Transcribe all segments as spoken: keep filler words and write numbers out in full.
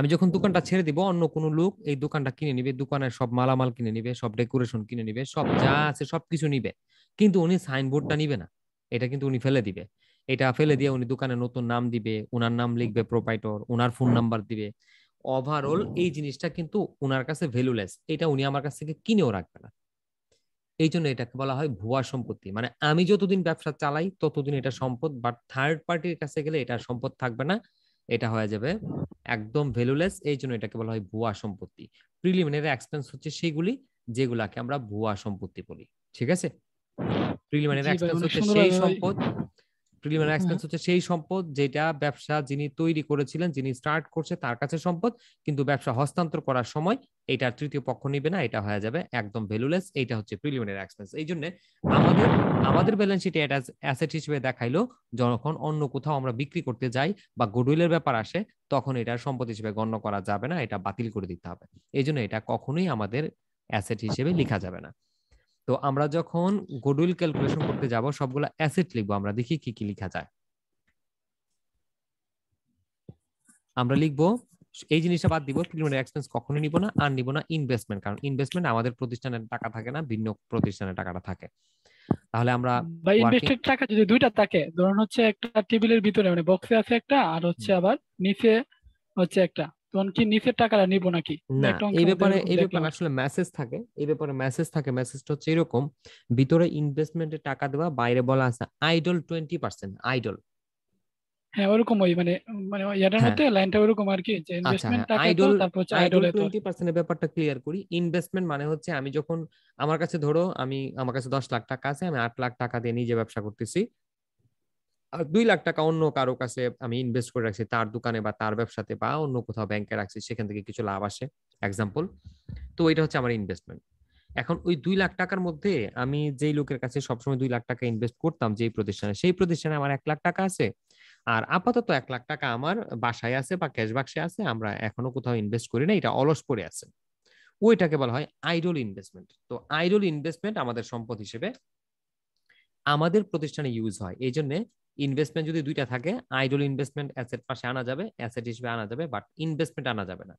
আমি যখন দোকানটা ছেড়ে দিব অন্য কোনো লোক এই দোকানটা কিনে নেবে, দোকানের সব মালামাল কিনে নেবে, সব ডেকোরেশন কিনে নেবে, সব যা আছে সবকিছু নিবে, কিন্তু উনি সাইনবোর্ডটা নিবে না, এটা কিন্তু উনি ফেলে দিবে। এটা ফেলে দিয়ে উনি দোকানে নতুন নাম দিবে, ওনার নাম লিখবে প্রোপাইটর, ওনার ফোন নাম্বার দিবে। ওভারঅল এই জিনিসটা কিন্তু ওনার কাছে ভ্যালুলেস, এটা উনি আমার কাছ থেকে কিনেও রাখবে না। এই জন্য এটাকে বলা হয় ভুয়া সম্পত্তি। মানে আমি যতদিন ব্যবসা চালাই ততদিন এটা সম্পদ, বাট থার্ড পার্টির কাছে গেলে এটা সম্পদ থাকবে না, এটা হয়ে যাবে একদম ভ্যালুলেস। এই জন্য এটাকে বলা হয় ভুয়া সম্পত্তি। প্রিলিমিনারি এক্সপেন্স হচ্ছে সেইগুলি যেগুলাকে আমরা ভুয়া সম্পত্তি বলি, ঠিক আছে? প্রিলিমিনারি এক্সপেন্স হচ্ছে সেই সম্পদ, প্রিলিমিনারি এক্সপেন্স হচ্ছে সেই সম্পদ যেটা ব্যবসা যিনি তৈরি করেছিলেন, যিনি স্টার্ট করছে তার কাছে সম্পদ, কিন্তু ব্যবসা হস্তান্তর করার সময় এটা তৃতীয় পক্ষ নিবে না, এটা হয়ে যাবে একদম ভ্যালুলেস। এটা হচ্ছে প্রিলিমিনারি এক্সপেন্স। এই জন্য আমাদের আমাদের ব্যালেন্স শিটে এটা অ্যাসেট হিসেবে দেখাইলো, যখন অন্য কোথাও আমরা বিক্রি করতে যাই বা গুডউইলের ব্যাপার আসে তখন এটা সম্পদ হিসেবে গণ্য করা যাবে না, এটা বাতিল করে দিতে হবে। এই জন্য এটা কখনোই আমাদের অ্যাসেট হিসেবে লেখা যাবে না। তো আমরা যখন গুডউইল ক্যালকুলেশন করতে যাব সবগুলা অ্যাসেট লিখবো। আমরা দেখি কি কি লেখা যায়। আমরা লিখবো এই জিনিসটা বাদ দিব, প্রিলিমিনারি এক্সপেন্স কখনোই নিব না। আর নিব না ইনভেস্টমেন্ট, কারণ ইনভেস্টমেন্ট আমাদের প্রতিষ্ঠানের টাকা থাকে না, ভিন্ন প্রতিষ্ঠানের টাকাটা থাকে। তাহলে আমরা ভাই ইনভেস্টেড টাকা যদি দুইটা থাকে, ধরুন হচ্ছে একটা টেবিলের ভিতরে মানে বক্সে আছে একটা, আর হচ্ছে আবার নিচে হচ্ছে একটা, তখন কি নিচের টাকাটা নিব নাকি? না, এই ব্যাপারে এই ব্যাপারে আসলে মেসেজ থাকে, এই ব্যাপারে মেসেজ থাকে। মেসেজটা হচ্ছে এরকম, ভিতরে ইনভেস্টমেন্টে টাকা দেওয়া, বাইরে বলা আছে আইডল টোয়েন্টি পার্সেন্ট আইডল। হ্যাঁ ওরকম, ওই মানে মানে ইয়াটার মধ্যে লাইনটা ওরকম আর কি, যে ইনভেস্টমেন্ট টাকা আইডল, তারপর হচ্ছে আইডল টোয়েন্টি পার্সেন্ট এর ব্যাপারটা ক্লিয়ার করি। ইনভেস্টমেন্ট মানে হচ্ছে আমি যখন আমার কাছে ধরো আমি আমার কাছে দশ লাখ টাকা আছে, আমি আট লাখ টাকা দিয়ে নিজে ব্যবসা করতেছি, আর দুই লাখ টাকা অন্য কারো কাছে আমি ইনভেস্ট করে রাখছি, তার দোকানে বা তার ব্যবসাতে বা অন্য কোথাও ব্যাংকে রাখছি, সেখান থেকে কিছু লাভ আসে এক্সাম্পল। তো এটা হচ্ছে আমার ইনভেস্টমেন্ট। এখন ওই দুই লাখ টাকার মধ্যে আমি যেই লোকের কাছে সবসময় দুই লাখ টাকা ইনভেস্ট করতাম, যেই প্রতিষ্ঠানে, সেই প্রতিষ্ঠানে আমার এক লাখ টাকা আছে, আর আপাতত এক লাখ টাকা আমার বাসায় আছে বা ক্যাশ বাক্সে আছে, আমরা এখনো কোথাও ইনভেস্ট করি না, এটা অলস পড়ে আছে, ওইটাকে বলা হয় আইডল ইনভেস্টমেন্ট। তো আইডল ইনভেস্টমেন্ট আমাদের সম্পদ হিসেবে আমাদের প্রতিষ্ঠানে ইউজ হয়। এই জন্য ইনভেস্টমেন্ট যদি দুইটা থাকে, আইডল ইনভেস্টমেন্ট অ্যাসেট পাশে আনা যাবে, অ্যাসেট হিসেবে আনা যাবে, বাট ইনভেস্টমেন্ট আনা যাবে না।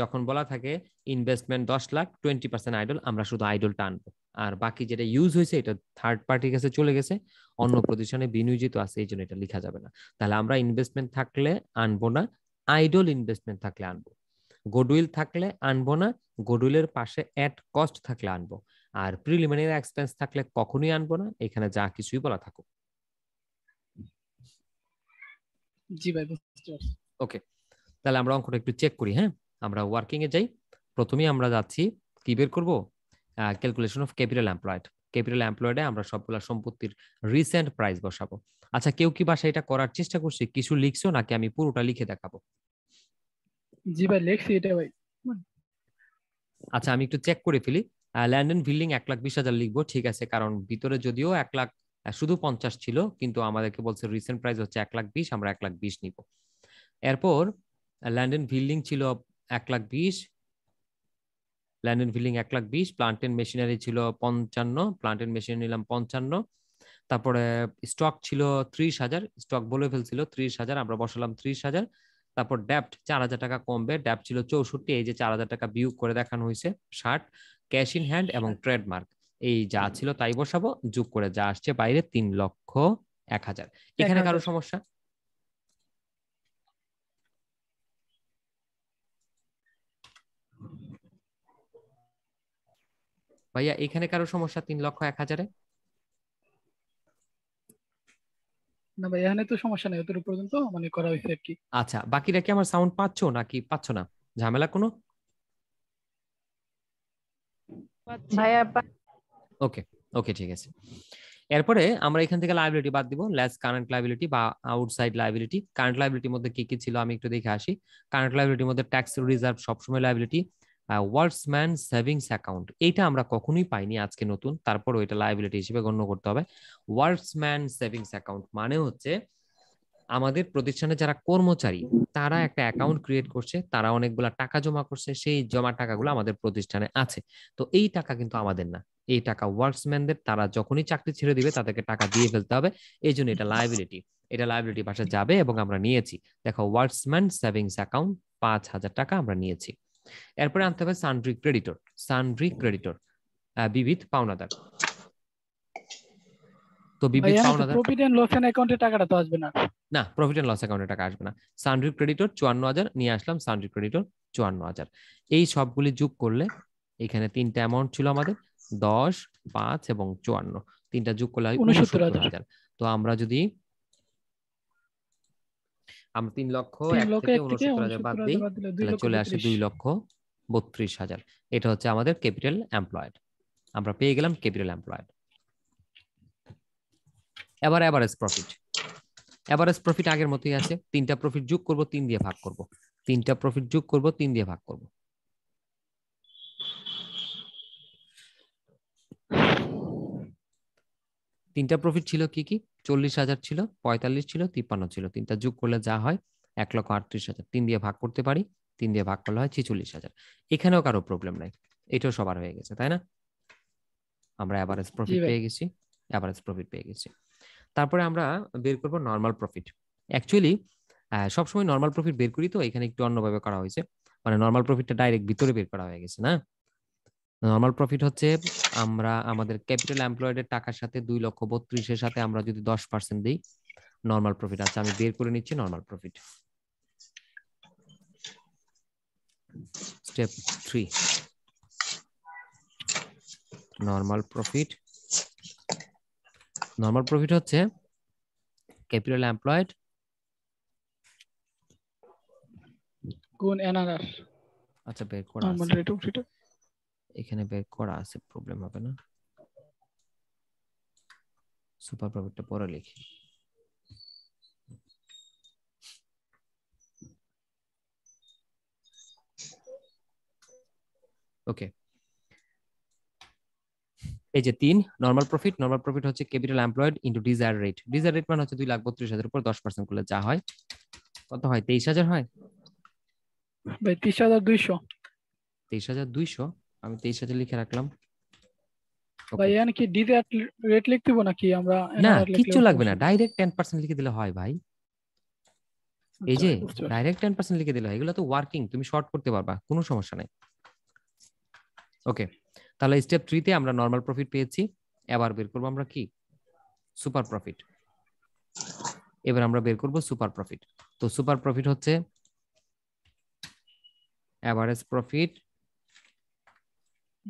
যখন বলা থাকে ইনভেস্টমেন্ট দশ লাখ টোয়েন্টি পার্সেন্ট আইডল, আমরা শুধু আইডলটা আনবো, আর বাকি যেটা ইউজ হয়েছে এটা থার্ড পার্টির কাছে চলে গেছে, অন্য প্রতিষ্ঠানে বিনিয়োজিত আছে, এই জন্য এটা লেখা যাবে না। তাহলে আমরা ইনভেস্টমেন্ট থাকলে আনবো না, আইডল ইনভেস্টমেন্ট থাকলে আনবো, গুডউইল থাকলে আনবো না, গুডউইলের পাশে অ্যাট কস্ট থাকলে আনবো, আর প্রিলিমিনারি এক্সপেন্স থাকলে কখনোই আনবো না, এখানে যা কিছুই বলা থাকুক। জি ভাই, ওকে, তাহলে আমরা অঙ্কটা একটু চেক করি। হ্যাঁ, আমরা ওয়ার্কিং এ যাই। প্রথমে আমরা যাচ্ছি কি বের করব, calculation of capital employed. Capital এমপ্লয়েডে আমরা সবগুলা সম্পত্তির রিসেন্ট প্রাইস বসাবো। আচ্ছা, কেউ কি বাসা এটা করার চেষ্টা করছে, কিছু লিখছো নাকি আমি পুরোটা লিখে দেখাবো? জি ভাই, লিখছি এটা ভাই। আচ্ছা, আমি একটু চেক করে ফেলি। ল্যান্ড এন্ড বিল্ডিং এক লাখ বিশ হাজার লিখবো, ঠিক আছে, কারণ ভিতরে যদিও এক লাখ শুধু পঞ্চাশ ছিল, কিন্তু আমাদেরকে বলছে রিসেন্ট প্রাইস হচ্ছে এক লাখ বিশ, আমরা এক লাখ বিশ নিব। এরপর ল্যান্ড এন্ড বিল্ডিং ছিল এক লাখ বিশ, ল্যান্ড এন্ড বিল্ডিং এক লাখ বিশ, প্লান্ট এন্ড মেশিনারি ছিল পঞ্চান্ন, প্লান্ট এন্ড মেশিনারি নিলাম পঞ্চান্ন। তারপরে স্টক ছিল ত্রিশ হাজার, স্টক বলে ফেলছিল ত্রিশ হাজার, আমরা বসালাম ত্রিশ হাজার। তারপর ডেপ্ট চার হাজার টাকা কমবে, ডেপ্ট ছিল চৌষট্টি, এই যে চার হাজার টাকা বিয়োগ করে দেখানো হয়েছে ষাট। ক্যাশ ইন হ্যান্ড এবং ট্রেডমার্ক এই যা ছিল তাই বসাবো, যোগ করে যা আসছে বাইরে তিন লক্ষ এক হাজার। এখানে কারো সমস্যা? ভাইয়া এখানে কারো সমস্যা তিন লক্ষ এক হাজারে? না ভাই, এখানে তো সমস্যা নেই, এতটুকু পর্যন্ত মানে করা হয়েছে আর কি। আচ্ছা, বাকিরা কি আমার সাউন্ড পাচ্ছ নাকি পাচ্ছ না? ঝামেলা কোনো? ভাইয়া ওকে ওকে ঠিক আছে। এরপরে আমরা এখান থেকে লায়াবিলিটি বাদ দিব, লেস কারেন্ট লায়াবিলিটি বা আউটসাইড লায়াবিলিটি। কারেন্ট লায়াবিলিটির মধ্যে কি কি ছিল আমি একটু দেখে আসি। কারেন্ট লায়াবিলিটির মধ্যে ট্যাক্স রিজার্ভ সবসময় লায়াবিলিটি, ওয়ার্ডসম্যান সেভিংস অ্যাকাউন্ট এটা আমরা কখনোই পাইনি, আজকে নতুন, তারপর এটা লায়াবিলিটি হিসেবে গণ্য করতে হবে। ওয়ার্ডসম্যান সেভিংস অ্যাকাউন্ট মানে হচ্ছে আমাদের প্রতিষ্ঠানে যারা কর্মচারী তারা একটা অ্যাকাউন্ট ক্রিয়েট করছে, তারা অনেকগুলা টাকা জমা করছে, সেই জমা টাকাগুলো আমাদের প্রতিষ্ঠানে আছে। তো এই টাকা কিন্তু আমাদের না, এই টাকা ওয়ার্কসম্যানদের, তারা যখনই চাকরি ছেড়ে দিবে তাদেরকে টাকা দিয়ে ফেলতে হবে, এই জন্য এটা লায়াবিলিটি, এটা লায়াবিলিটি ভাষা যাবে এবং আমরা নিয়েছি। দেখো, ওয়ার্কসম্যান সেভিংস অ্যাকাউন্ট পাঁচ হাজার টাকা আমরা নিয়েছি। এরপরে আনতে হবে সান্ড্রি ক্রেডিটর, সান্ড্রি ক্রেডিটর বিবিধ পাওনাদার। তো বিবিধ পাওনাদার প্রফিট এন্ড লস অ্যাকাউন্টে টাকাটা তো আসবে না, না প্রফিট এন্ড লস অ্যাকাউন্টে টাকা আসবে না। সান্ড্রি ক্রেডিটর চুয়ান্ন হাজার নিয়ে আসলাম, সান্ড্রি ক্রেডিটর চুয়ান্ন হাজার। এই সবগুলি যোগ করলে এখানে তিনটা অ্যামাউন্ট ছিল আমাদের দশ, পাঁচ এবং চুয়ান্ন, তিনটা যোগ করলে উনসত্তর হাজার। তো আমরা যদি আমরা তিন লক্ষ বাদ দিই তাহলে চলে আসে দুই লক্ষ বত্রিশ হাজার। এটা হচ্ছে আমাদের ক্যাপিটাল এমপ্লয়েড, আমরা পেয়ে গেলাম ক্যাপিটাল এমপ্লয়েড। এবার এভারেজ প্রফিট, এভারেজ প্রফিট আগের মতোই আছে, তিনটা প্রফিট যোগ করব, তিন দিয়ে ভাগ করব, তিনটা প্রফিট যোগ করব, তিন দিয়ে ভাগ করব। তিনটা প্রফিট ছিল কি কি? চল্লিশ হাজার ছিল, পঁয়তাল্লিশ ছিল, তিপ্পান্ন ছিল, তিনটা যোগ করলে যা হয় এক লক্ষ আটত্রিশ হাজার। তিন দিয়ে ভাগ করতে পারি, তিন দিয়ে ভাগ করলে হয় ছিচল্লিশ হাজার। এখানেও কারো প্রবলেম নাই, এটাও সবার হয়ে গেছে, তাই না? আমরা এভারেজ প্রফিট পেয়ে গেছি, এভারেজ প্রফিট পেয়ে গেছি। তারপরে আমরা বের করব নর্মাল প্রফিট। অ্যাকচুয়ালি সবসময় নর্মাল প্রফিট বের করি, তো এখানে একটু অন্যভাবে করা হয়েছে, মানে নর্মাল প্রফিটটা ডাইরেক্ট ভিতরে বের করা হয়ে গেছে না। নর্মাল প্রফিট হচ্ছে আমরা আমাদের ক্যাপিটাল এমপ্লয়েডের টাকার সাথে দুই লক্ষ বত্রিশের সাথে আমরা যদি দশ পার্সেন্ট দিই নর্মাল প্রফিট। আচ্ছা আমি বের করে নিচ্ছি normal profit, step three normal profit. Normal profit হচ্ছে ক্যাপিটাল এমপ্লয়েড গুণ এনআরআর। আচ্ছা বের করা আছে, এখানে বের করা আছে, প্রবলেম হবে না। সুপার প্রফিটটা পরে লিখি। ওকে, এই যে তিন নর্মাল প্রফিট, নর্মাল প্রফিট হচ্ছে capital employed into desire rate. Desire rate মানে হচ্ছে দুই লাখ বত্রিশ হাজার উপর দশ পার্সেন্ট করলে যা হয় কত হয়? তেইশ হাজার হয় ভাই, তেইশ হাজার দুইশো। তেইশ হাজার দুইশো আমি তেইশ হাজার লিখে রাখলাম। ভাই এখানে কি ডিজায়ার রেট লিখতে হবে নাকি? আমরা না কিছু লাগবে না, ডাইরেক্ট টেন পার্সেন্ট লিখে দিলে হয় ভাই। এই যে ডাইরেক্ট টেন পার্সেন্ট লিখে দিলে হয়, এগুলো তো ওয়ার্কিং, তুমি শর্ট করতে পারবা, কোনো সমস্যা নাই। ওকে, তাহলে স্টেপ থ্রিতে আমরা নর্মাল প্রফিট পেয়েছি, এবার বের করব আমরা কি? Super profit. এবার আমরা বের করব সুপার প্রফিট। তো সুপার প্রফিট হচ্ছে average profit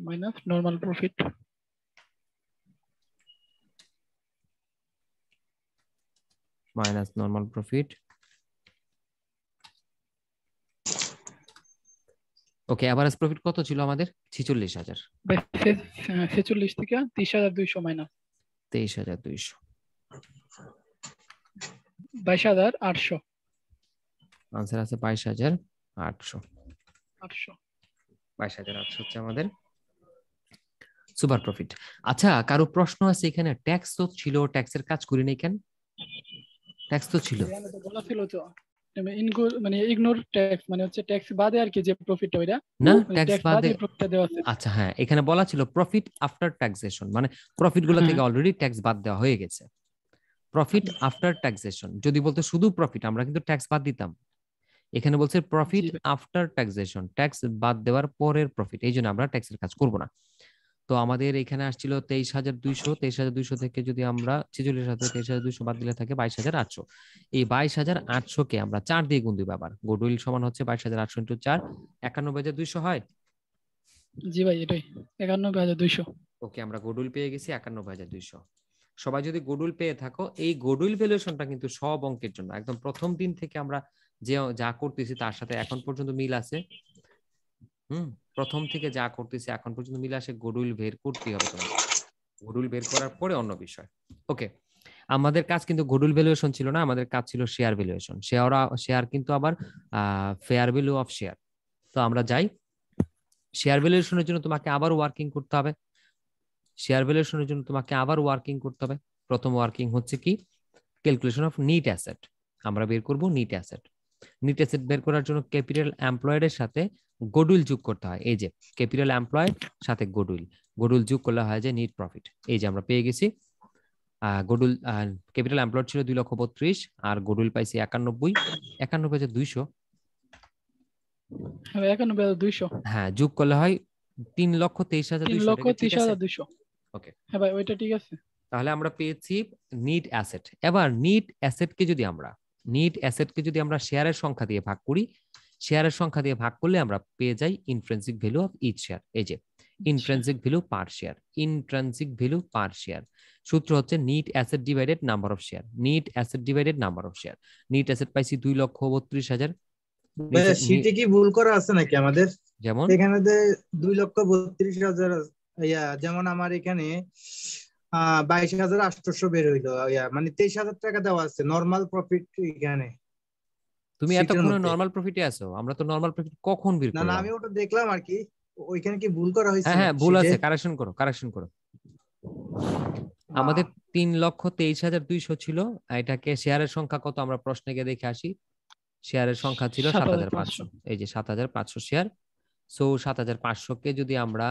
minus normal profit. Minus normal profit. Okay, average profit কত ছিল আমাদের? ছেচল্লিশ হাজার। ছেচল্লিশ থেকে তেইশ হাজার দুইশো মাইনাস তেইশ হাজার দুইশো, বাইশ হাজার আটশো আনসার আছে। বাইশ হাজার আটশো আটশো বাইশ হাজার আটশো হচ্ছে আমাদের সুপার প্রফিট। আচ্ছা কারো প্রশ্ন আছে এখানে? ট্যাক্স তো ছিল, ট্যাক্সের কাজ করি নাই কেন? ট্যাক্স তো ছিল, বলা ছিল তো মানে ইগনোর ট্যাক্স, মানে হচ্ছে ট্যাক্স বাদে আর কি যে প্রফিট ওইটা না, ট্যাক্স বাদে প্রফিটটা দেওয়া আছে। আচ্ছা হ্যাঁ, এখানে বলা ছিল প্রফিট আফটার ট্যাক্সেশন, মানে প্রফিটগুলো থেকে অলরেডি ট্যাক্স বাদ দেওয়া হয়ে গেছে। প্রফিট আফটার ট্যাক্সেশন যদি বলতো শুধু প্রফিট, আমরা কিন্তু ট্যাক্স বাদ দিতাম। এখানে বলছে প্রফিট আফটার ট্যাক্সেশন, ট্যাক্স বাদ দেওয়ার পরের প্রফিট, এইজন্য আমরা ট্যাক্সের কাজ করব না। তো আমাদের এখানে আসছিল তেইশ হাজার দুইশো, তেইশ হাজার দুইশো থেকে যদি আমরা ছেচল্লিশ হাজার তেইশ হাজার দুইশো বাদ দিলে থাকে বাইশ হাজার আটশো। এই বাইশ হাজার আটশো কে আমরা চার দিয়ে গুণ দিই, আবার গুডউইল সমান হচ্ছে বাইশ হাজার আটশো ইন্টু চার, একানব্বই হাজার দুইশো হয়। জি ভাই এটাই একানব্বই হাজার দুইশো। ওকে, আমরা গুডউইল পেয়ে গেছি একানব্বই হাজার দুইশো। সবাই যদি গুডউইল পেয়ে থাকো, এই গুডউইল ভ্যালুয়েশনটা কিন্তু সব অঙ্কের জন্য একদম প্রথম দিন থেকে আমরা যে যা করতেছি তার সাথে এখন পর্যন্ত মিল আছে। হুম, প্রথম থেকে যা করতেছি এখন পর্যন্ত মিল আসে, গুডউইল বের করতে হবে তোমাকে, গুডউইল বের করার পরে অন্য বিষয়। ওকে, আমাদের কাজ কিন্তু গুডউইল ভ্যালুয়েশন ছিল না, আমাদের কাজ ছিল শেয়ার ভ্যালুয়েশন। শেয়ার শেয়ার কিন্তু আবার ফেয়ার ভ্যালু অফ শেয়ার। তো আমরা যাই, শেয়ার ভ্যালুয়েশনের জন্য তোমাকে আবার ওয়ার্কিং করতে হবে, শেয়ার ভ্যালুয়েশনের জন্য তোমাকে আবার ওয়ার্কিং করতে হবে। প্রথম ওয়ার্কিং হচ্ছে কি? Calculation of net asset. আমরা বের করব নিট অ্যাসেট। নিট অ্যাসেট বের করার জন্য ক্যাপিটাল এমপ্লয়েডের সাথে গুডউইল যোগ করতে হয়। এই যে ক্যাপিটাল এমপ্লয়েড সাথে গুডউইল, গুডউইল যোগ করলে হয় যে নিট প্রফিট। এই যে আমরা পেয়ে গেছি গুডউইল, ক্যাপিটাল এমপ্লয়েড ছিল দুই লক্ষ বত্রিশ আর গুডউইল পাইছি একানব্বই, একানব্বই হাজার দুইশো। আমি এখন বেল দুইশো হ্যাঁ যোগ করলে হয় তিন লক্ষ তেইশ হাজার দুইশো ওকে হ্যাঁ ভাই ওইটা ঠিক আছে। তাহলে আমরা পেয়েছি নিট অ্যাসেট। এবার নিট অ্যাসেট কে যদি আমরা নিট অ্যাসেট কে যদি আমরা শেয়ারের সংখ্যা দিয়ে ভাগ করি, শেয়ারের সংখ্যা দিয়ে ভাগ করলে আমরা পেয়ে যাই intrinsic value of each share. এই যে intrinsic value per share, intrinsic value per share সূত্র হচ্ছে net asset divided number of share, net asset divided number of share. Net asset পাইছি দুই লক্ষ বত্রিশ হাজার। শীটে কি ভুল করা আছে নাকি আমাদের? যেমন এখানে দুই লক্ষ বত্রিশ হাজার ইয়া, যেমন আমার এখানে বাইশ হাজার আটশো বের হইলো, ইয়া মানে তেইশ হাজার টাকা দেওয়া আছে নরমাল প্রফিট এখানে। তুমি এত কোন নরমাল প্রফিটে আছো? আমরা তো নরমাল প্রফিট কখন বের করলাম না, আমি ওটা দেখলাম আর কি। ওইখানে কি ভুল করা হয়েছে? হ্যাঁ ভুল আছে, কারেকশন করো কারেকশন করো। আমাদের তিন লক্ষ তেইশ হাজার দুইশো ছিল, এটাকে শেয়ারের সংখ্যা কত আমরা প্রশ্নে গিয়ে দেখে আসি। শেয়ারের সংখ্যা ছিল সাত হাজার পাঁচশো, এই যে সাত হাজার পাঁচশো শেয়ার। সো সাত হাজার পাঁচশো কে যদি আমরা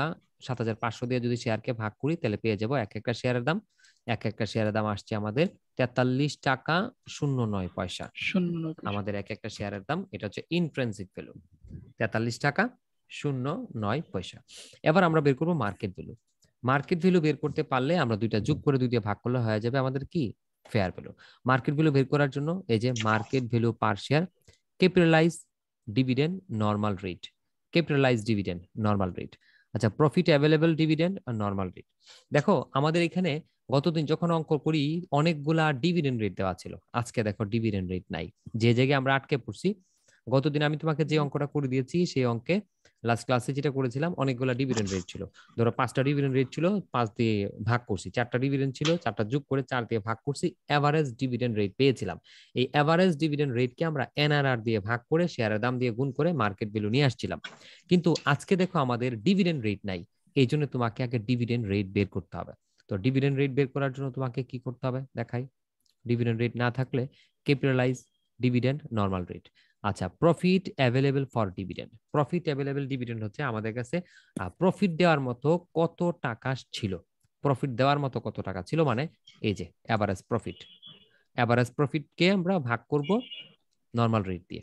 সাত হাজার পাঁচশো দিয়ে যদি শেয়ারকে ভাগ করি তাহলে পেয়ে যাব এক একটা শেয়ারের দাম, এক একটা শেয়ারের দাম আসছে আমাদের তেতাল্লিশ টাকা শূন্য নয় পয়সা। আমাদের এক একটা শেয়ারের দাম, এটা হচ্ছে ইন্ট্রিনসিক ভ্যালু তেতাল্লিশ টাকা শূন্য নয় পয়সা। এবার আমরা বের করবো মার্কেট ভ্যালু। মার্কেট ভ্যালু বের করতে পারলে আমরা দুইটা যোগ করে দুই দিয়ে ভাগ করলে হয়ে যাবে আমাদের কি ফেয়ার ভ্যালু। মার্কেট ভ্যালু বের করার জন্য এই যে market value per share, capitalise dividend normal rate, capitalise dividend normal rate. আচ্ছা প্রফিট অ্যাভেলেবল ডিভিডেন্ড আর নর্মাল রেট। দেখো আমাদের এখানে গতদিন যখন অঙ্ক করি অনেকগুলা ডিভিডেন্ড রেট দেওয়া ছিল, আজকে দেখো ডিভিডেন্ড রেট নাই, যে জায়গায় আমরা আটকে পড়ছি। গতদিন আমি তোমাকে যে অঙ্কটা করে দিয়েছি সেই অঙ্কে লাস্ট ক্লাসে যেটা করেছিলাম অনেকগুলা ডিভিডেন্ড রেট ছিল, ধরো পাঁচটা ডিভিডেন্ড রেট ছিল, পাঁচ দিয়ে ভাগ করছি, চারটা ডিভিডেন্ড ছিল, চারটা যোগ করে চার দিয়ে ভাগ করছি, এভারেজ ডিভিডেন্ড রেট পেয়েছিলাম। এই এভারেজ ডিভিডেন্ড রেটকে আমরা এনআরআর দিয়ে ভাগ করে শেয়ারের দাম দিয়ে গুণ করে মার্কেট ভ্যালু নিয়ে আসছিলাম। কিন্তু আজকে দেখো আমাদের ডিভিডেন্ড রেট নাই, এই জন্য তোমাকে আগে ডিভিডেন্ড রেট বের করতে হবে। তো ডিভিডেন্ড রেট বের করার জন্য তোমাকে কি করতে হবে দেখাই। ডিভিডেন্ড রেট না থাকলে ক্যাপিটালাইজ ডিভিডেন্ড নর্মাল রেট। আচ্ছা profit available for dividend, profit available dividend হচ্ছে আমাদের কাছে প্রফিট দেওয়ার মতো কত টাকা ছিল, প্রফিট দেওয়ার মতো কত টাকা ছিল মানে এই যে এভারেজ প্রফিট, এভারেজ প্রফিটকে আমরা ভাগ করব নর্মাল রেট দিয়ে।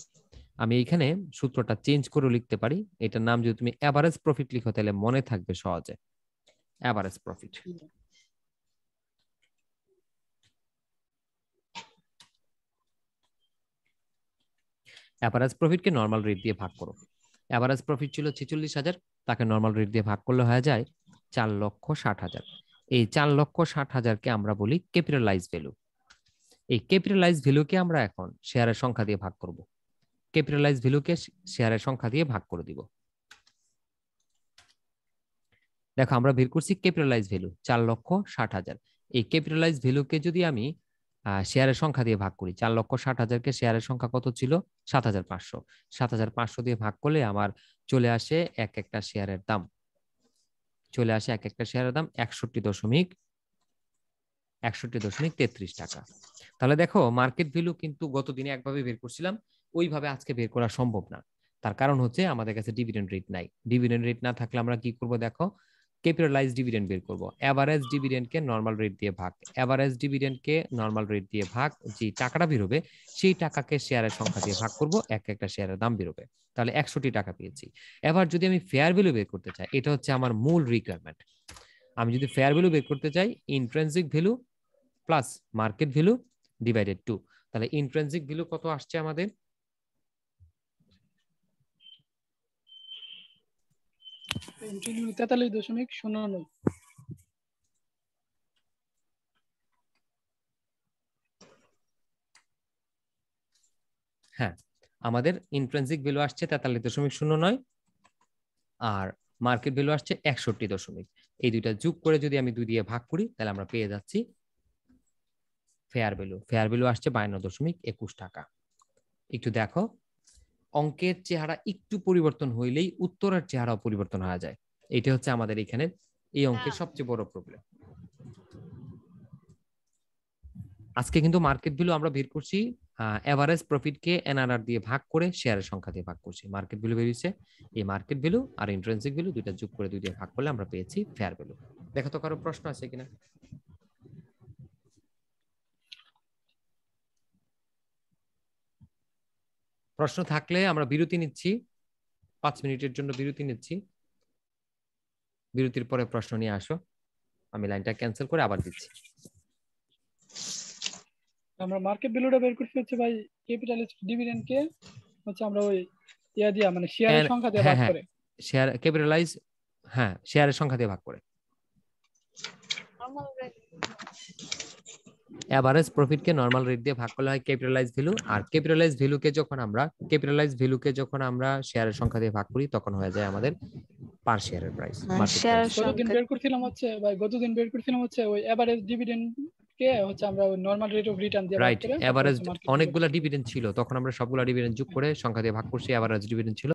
আমি এখানে সূত্রটা চেঞ্জ করে লিখতে পারি, এটার নাম যদি তুমি এভারেজ প্রফিট লিখো তাহলে মনে থাকবে সহজে। এভারেজ প্রফিট এভারেজ প্রফিটকে নর্মাল রেট দিয়ে ভাগ করো। এভারেজ প্রফিট ছিল ছেচল্লিশ হাজার, তাকে নর্মাল রেট দিয়ে ভাগ করলে হয়ে যায় চার লক্ষ ষাট হাজার। এই চার লক্ষ ষাট হাজারকে আমরা বলি ক্যাপিটালাইজ ভ্যালু। এই ক্যাপিটালাইজ ভ্যালুকে আমরা এখন শেয়ারের সংখ্যা দিয়ে ভাগ করব, ক্যাপিটালাইজ ভ্যালুকে শেয়ারের সংখ্যা দিয়ে ভাগ করে দিব। দেখো আমরা বের করছি ক্যাপিটালাইজ ভ্যালু চার লক্ষ ষাট হাজার। এই ক্যাপিটালাইজ ভ্যালুকে যদি আমি শেয়ারের সংখ্যা দিয়ে ভাগ করি, চার লক্ষ ষাট হাজারকে শেয়ারের সংখ্যা কত ছিল সাত হাজার পাঁচশো, সাত হাজার পাঁচশো দিয়ে ভাগ করলে আমার চলে আসে এক একটা শেয়ারের দাম, চলে আসে এক একটা শেয়ারের দাম একষট্টি দশমিক একষট্টি দশমিক তেত্রিশ টাকা। তাহলে দেখো মার্কেট ভ্যালু কিন্তু গতদিনে একভাবে বের করছিলাম ওইভাবে আজকে বের করা সম্ভব না, তার কারণ হচ্ছে আমাদের কাছে ডিভিডেন্ড রেট নাই। ডিভিডেন্ড রেট না থাকলে আমরা কি করব দেখো, ক্যাপিটালাইজ ডিভিডেন্ড বের করব, এভারেজ ডিভিডেন্ডকে নরমাল রেট দিয়ে ভাগ, এভারেজ ডিভিডেন্ডকে নরমাল রেট দিয়ে ভাগ, যে টাকাটা বের হবে সেই টাকাকে শেয়ারের সংখ্যা দিয়ে ভাগ করব, এক একটা শেয়ারের দাম বের হবে, তাহলে একষট্টি টাকা পেয়েছি। এবার যদি আমি ফেয়ার ভ্যালু বের করতে চাই, এটা হচ্ছে আমার মূল রিকোয়ারমেন্ট। আমি যদি ফেয়ার ভ্যালু বের করতে চাই intrinsic value plus market value divided two, তাহলে ইন্ট্রিনসিক ভ্যালু কত আসছে আমাদের তেতাল্লিশ দশমিক শূন্য নয়। হ্যাঁ আমাদের ইন্ট্রিনসিক ভ্যালু আসছে তেতাল্লিশ দশমিক শূন্য নয় আর মার্কেট ভ্যালু আসছে একষট্টি দশমিক, এই দুইটা যোগ করে যদি আমি দুই দিয়ে ভাগ করি তাহলে আমরা পেয়ে যাচ্ছি ফেয়ার ভ্যালু। ফেয়ার ভ্যালু আসছে বায়ান্ন দশমিক একুশ টাকা। একটু দেখো অঙ্কের চেহারা একটু পরিবর্তন হইলেই উত্তরের চেহারাও পরিবর্তন হয়ে যায়, এটা হচ্ছে আমাদের এখানে এই অঙ্কের সবচেয়ে বড় প্রবলেম। আজকে কিন্তু মার্কেট ভ্যালু আমরা বের করছি এভারেজ প্রফিটকে এনআরআর দিয়ে ভাগ করে শেয়ারের সংখ্যা দিয়ে ভাগ করছি, মার্কেট ভ্যালু বেরিয়েছে। এই মার্কেট ভ্যালু আর ইন্ট্রিনসিক ভ্যালু দুইটা যোগ করে দুই দিয়ে ভাগ করলে আমরা পেয়েছি ফেয়ার ভ্যালু। দেখো তো কারো প্রশ্ন আছে কিনা? প্রশ্ন থাকলে আমরা বিরতি নিচ্ছি, পাঁচ মিনিটের জন্য বিরতি নিচ্ছি, বিরতির পরে প্রশ্ন নিয়ে আসো, আমি লাইনটা ক্যান্সেল করে আবার দিচ্ছি। আমরা মার্কেট ভ্যালুটা বের করতে হচ্ছে ভাই ক্যাপিটালিস্ট ডিভিডেন্ড কে হচ্ছে আমরা ওই ইয়া দিয়া মানে শেয়ারের সংখ্যা দিয়ে ভাগ করে শেয়ার ক্যাপিটালাইজ হ্যাঁ শেয়ারের সংখ্যা দিয়ে ভাগ করে নরমাল রেট এভারেজ প্রফিট কে নরমাল রেট দিয়ে ভাগ করলে হয় ক্যাপিটালাইজ ভ্যালু। আর ক্যাপিটালাইজ ভ্যালু কে যখন আমরা ক্যাপিটালাইজ ভ্যালু কে যখন আমরা শেয়ারের সংখ্যা দিয়ে ভাগ করি তখন হয়ে যায় আমাদের পার শেয়ারের প্রাইস। গতদিন বের করছিলাম হচ্ছে ভাই গতদিন বের করছিলাম হচ্ছে ওই এভারেজ ডিভিডেন্ড কে হচ্ছে আমরা নরমাল রেট অফ রিটার্ন দিয়ে ভাগ করে এভারেজ অনেকগুলা ডিভিডেন্ড ছিল তখন আমরা সবগুলা ডিভিডেন্ড যোগ করে সংখ্যা দিয়ে ভাগ করছি এভারেজ ডিভিডেন্ড ছিল